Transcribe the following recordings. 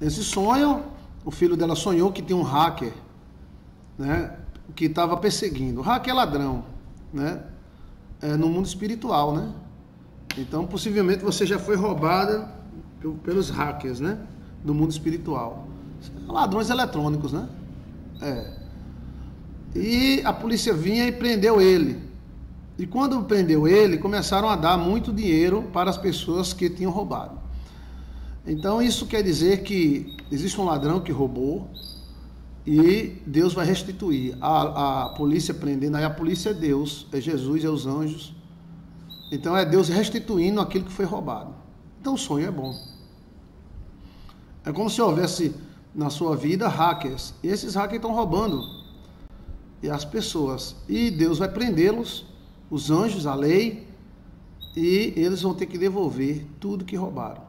Nesse sonho, o filho dela sonhou que tem um hacker, né, que estava perseguindo. O hacker é ladrão, né? É no mundo espiritual, né? Então, possivelmente você já foi roubada pelos hackers, né? Do mundo espiritual. Ladrões eletrônicos, né? E a polícia vinha e prendeu ele. E quando prendeu ele, começaram a dar muito dinheiro para as pessoas que tinham roubado. Então, isso quer dizer que existe um ladrão que roubou e Deus vai restituir. A polícia prendendo, aí a polícia é Deus, é Jesus, é os anjos. Então, é Deus restituindo aquilo que foi roubado. Então, o sonho é bom. É como se houvesse na sua vida hackers. E esses hackers estão roubando e as pessoas. E Deus vai prendê-los, os anjos, a lei, e eles vão ter que devolver tudo que roubaram.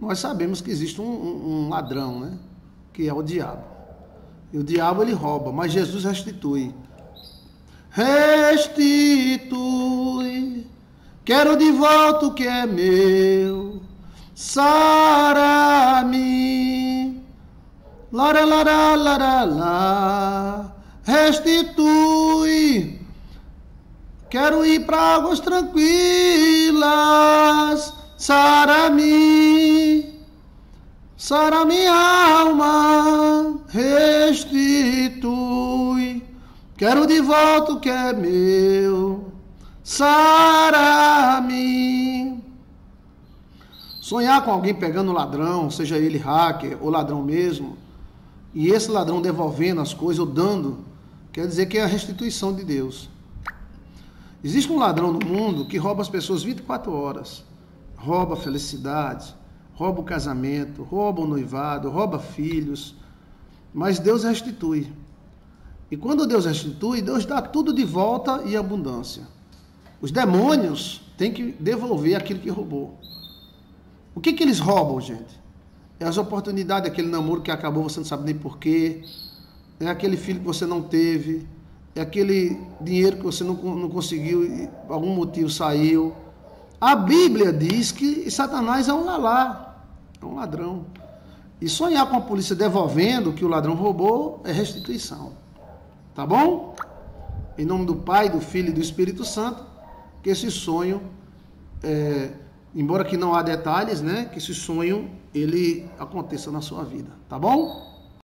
Nós sabemos que existe um ladrão, né? Que é o diabo. E o diabo, ele rouba, mas Jesus restitui. Restitui, quero de volta o que é meu, sara-me, lara, lara, lara, lá. Restitui, quero ir para águas tranquilas, sara-me, sara minha alma, restitui, quero de volta o que é meu, sara-me. Sonhar com alguém pegando ladrão, seja ele hacker ou ladrão mesmo, e esse ladrão devolvendo as coisas ou dando, quer dizer que é a restituição de Deus. Existe um ladrão no mundo que rouba as pessoas 24 horas. Rouba a felicidade, rouba o casamento, rouba o noivado, rouba filhos. Mas Deus restitui. E quando Deus restitui, Deus dá tudo de volta e abundância. Os demônios têm que devolver aquilo que roubou. O que que eles roubam, gente? É as oportunidades, aquele namoro que acabou, você não sabe nem porquê. É aquele filho que você não teve. É aquele dinheiro que você não conseguiu e por algum motivo saiu. A Bíblia diz que Satanás é um lalá, é um ladrão. E sonhar com a polícia devolvendo o que o ladrão roubou é restituição. Tá bom? Em nome do Pai, do Filho e do Espírito Santo, que esse sonho, embora que não há detalhes, né? Que esse sonho, ele aconteça na sua vida. Tá bom?